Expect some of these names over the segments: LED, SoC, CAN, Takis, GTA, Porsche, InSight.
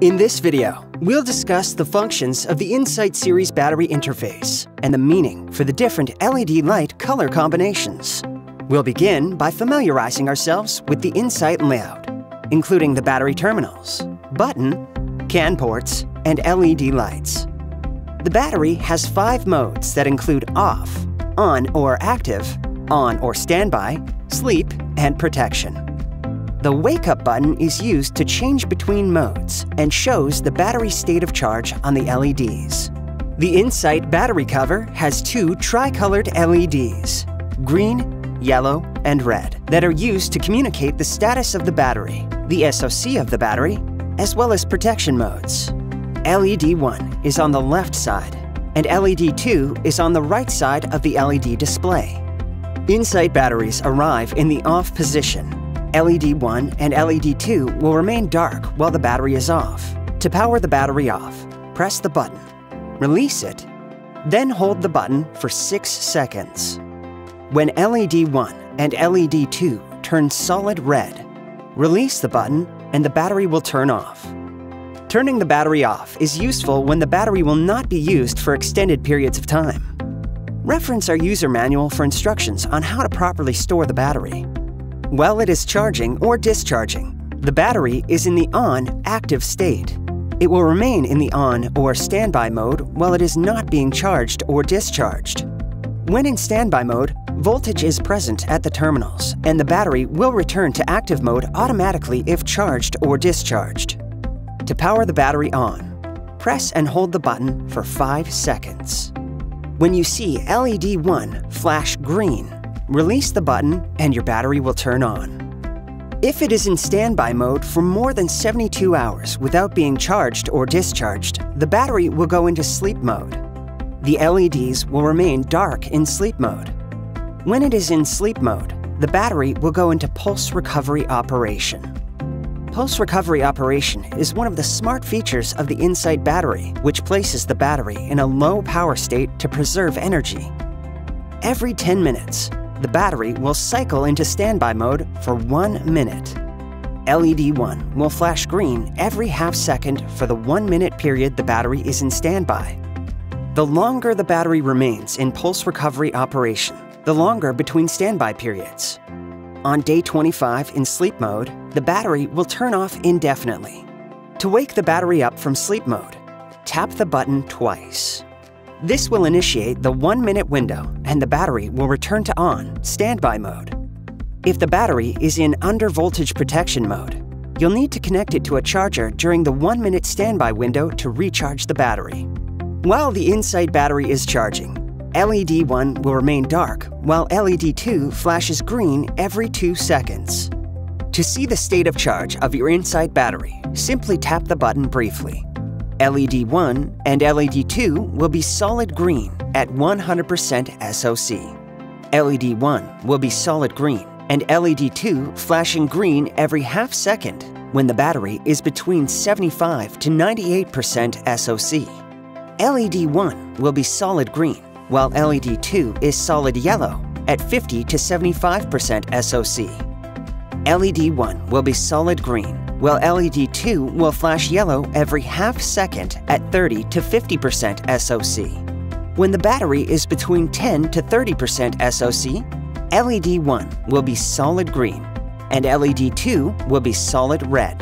In this video, we'll discuss the functions of the InSight series battery interface and the meaning for the different LED light color combinations. We'll begin by familiarizing ourselves with the InSight layout, including the battery terminals, button, CAN ports, and LED lights. The battery has 5 modes that include off, on or active, on or standby, sleep, and protection. The wake-up button is used to change between modes and shows the battery state of charge on the LEDs. The InSight battery cover has 2 tri-colored LEDs, green, yellow, and red, that are used to communicate the status of the battery, the SoC of the battery, as well as protection modes. LED 1 is on the left side, and LED 2 is on the right side of the LED display. InSight batteries arrive in the off position. LED 1 and LED 2 will remain dark while the battery is off. To power the battery off, press the button, release it, then hold the button for 6 seconds. When LED 1 and LED 2 turn solid red, release the button and the battery will turn off. Turning the battery off is useful when the battery will not be used for extended periods of time. Reference our user manual for instructions on how to properly store the battery. While it is charging or discharging, the battery is in the on active state. It will remain in the on or standby mode while it is not being charged or discharged. When in standby mode, voltage is present at the terminals, and the battery will return to active mode automatically if charged or discharged. To power the battery on, press and hold the button for 5 seconds. When you see LED 1 flash green, release the button and your battery will turn on. If it is in standby mode for more than 72 hours without being charged or discharged, the battery will go into sleep mode. The LEDs will remain dark in sleep mode. When it is in sleep mode, the battery will go into pulse recovery operation. Pulse recovery operation is one of the smart features of the InSight battery, which places the battery in a low power state to preserve energy. Every 10 minutes, the battery will cycle into standby mode for 1 minute. LED 1 will flash green every half second for the 1-minute period the battery is in standby. The longer the battery remains in pulse recovery operation, the longer between standby periods. On day 25 in sleep mode, the battery will turn off indefinitely. To wake the battery up from sleep mode, tap the button twice. This will initiate the 1-minute window and the battery will return to on standby mode. If the battery is in under voltage protection mode, you'll need to connect it to a charger during the 1-minute standby window to recharge the battery. While the InSight battery is charging, LED 1 will remain dark while LED 2 flashes green every 2 seconds. To see the state of charge of your InSight battery, simply tap the button briefly. LED 1 and LED 2 will be solid green at 100% SoC. LED 1 will be solid green and LED 2 flashing green every half second when the battery is between 75 to 98% SoC. LED 1 will be solid green while LED 2 is solid yellow at 50 to 75% SoC. LED 1 will be solid green, while LED 2 will flash yellow every half second at 30 to 50% SoC. When the battery is between 10 to 30% SoC, LED 1 will be solid green, and LED 2 will be solid red.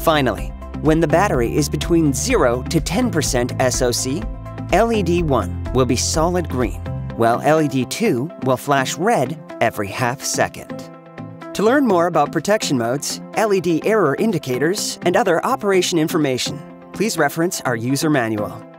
Finally, when the battery is between 0 to 10% SoC, LED 1 will be solid green, while LED 2 will flash red every half second. To learn more about protection modes, LED error indicators, and other operation information, please reference our user manual.